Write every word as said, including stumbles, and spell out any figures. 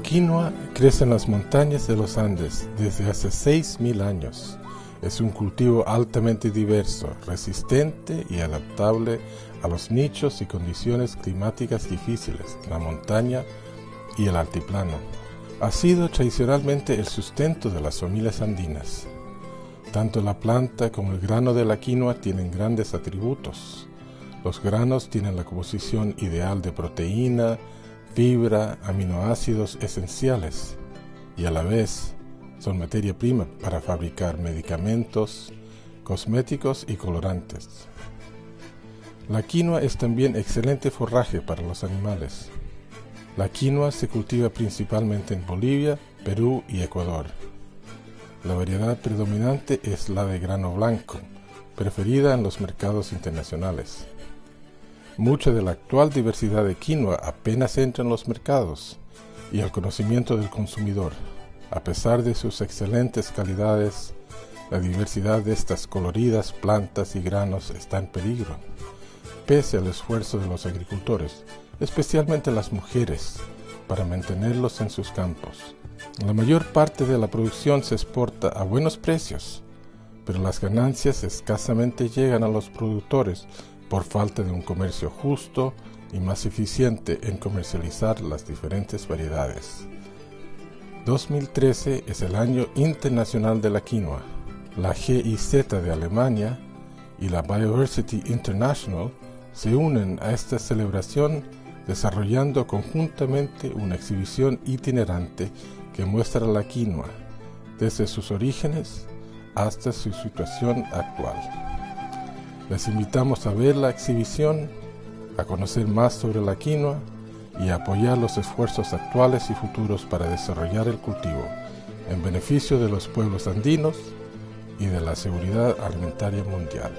La quinoa crece en las montañas de los Andes desde hace seis mil años. Es un cultivo altamente diverso, resistente y adaptable a los nichos y condiciones climáticas difíciles, la montaña y el altiplano. Ha sido tradicionalmente el sustento de las familias andinas. Tanto la planta como el grano de la quinoa tienen grandes atributos. Los granos tienen la composición ideal de proteína, fibra, aminoácidos esenciales y a la vez son materia prima para fabricar medicamentos, cosméticos y colorantes. La quinoa es también excelente forraje para los animales. La quinoa se cultiva principalmente en Bolivia, Perú y Ecuador. La variedad predominante es la de grano blanco, preferida en los mercados internacionales. Mucha de la actual diversidad de quinoa apenas entra en los mercados y al conocimiento del consumidor. A pesar de sus excelentes calidades, la diversidad de estas coloridas plantas y granos está en peligro, pese al esfuerzo de los agricultores, especialmente las mujeres, para mantenerlos en sus campos. La mayor parte de la producción se exporta a buenos precios, pero las ganancias escasamente llegan a los productores por falta de un comercio justo y más eficiente en comercializar las diferentes variedades. dos mil trece es el Año Internacional de la Quinoa. La G I Z de Alemania y la Bioversity International se unen a esta celebración desarrollando conjuntamente una exhibición itinerante que muestra la quinoa, desde sus orígenes hasta su situación actual. Les invitamos a ver la exhibición, a conocer más sobre la quinoa y a apoyar los esfuerzos actuales y futuros para desarrollar el cultivo en beneficio de los pueblos andinos y de la seguridad alimentaria mundial.